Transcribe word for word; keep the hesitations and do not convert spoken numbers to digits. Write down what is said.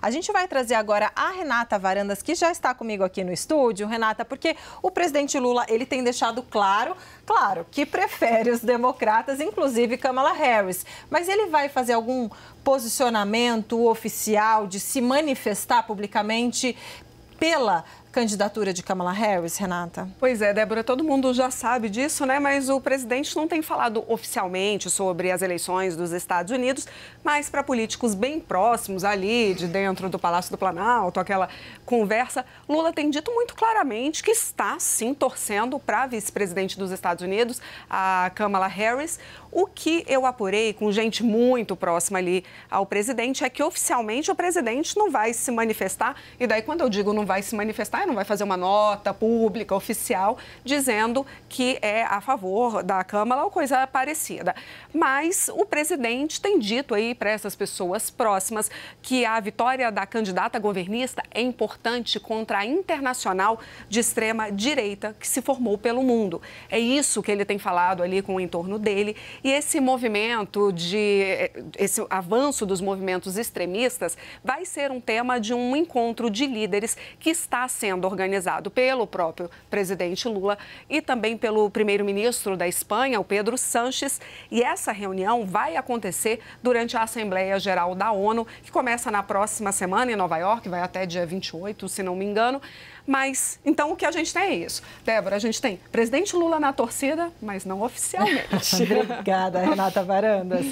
A gente vai trazer agora a Renata Varandas, que já está comigo aqui no estúdio. Renata, porque o presidente Lula, ele tem deixado claro, claro, que prefere os democratas, inclusive Kamala Harris. Mas ele vai fazer algum posicionamento oficial de se manifestar publicamente pela candidatura de Kamala Harris, Renata? Pois é, Débora, todo mundo já sabe disso, né? Mas o presidente não tem falado oficialmente sobre as eleições dos Estados Unidos, mas para políticos bem próximos ali, de dentro do Palácio do Planalto, aquela conversa, Lula tem dito muito claramente que está, sim, torcendo para a vice-presidente dos Estados Unidos, a Kamala Harris. O que eu apurei com gente muito próxima ali ao presidente é que oficialmente o presidente não vai se manifestar, e daí quando eu digo não vai se manifestar, não vai fazer uma nota pública, oficial, dizendo que é a favor da Câmara ou coisa parecida. Mas o presidente tem dito aí para essas pessoas próximas que a vitória da candidata governista é importante contra a internacional de extrema direita que se formou pelo mundo. É isso que ele tem falado ali com o entorno dele, e esse movimento de esse avanço dos movimentos extremistas vai ser um tema de um encontro de líderes que está sendo organizado pelo próprio presidente Lula e também pelo primeiro-ministro da Espanha, o Pedro Sánchez, e essa reunião vai acontecer durante a Assembleia Geral da ONU, que começa na próxima semana em Nova York, vai até dia vinte e oito, se não me engano. Mas, então, o que a gente tem é isso. Débora, a gente tem presidente Lula na torcida, mas não oficialmente. Obrigada, Renata Varandas.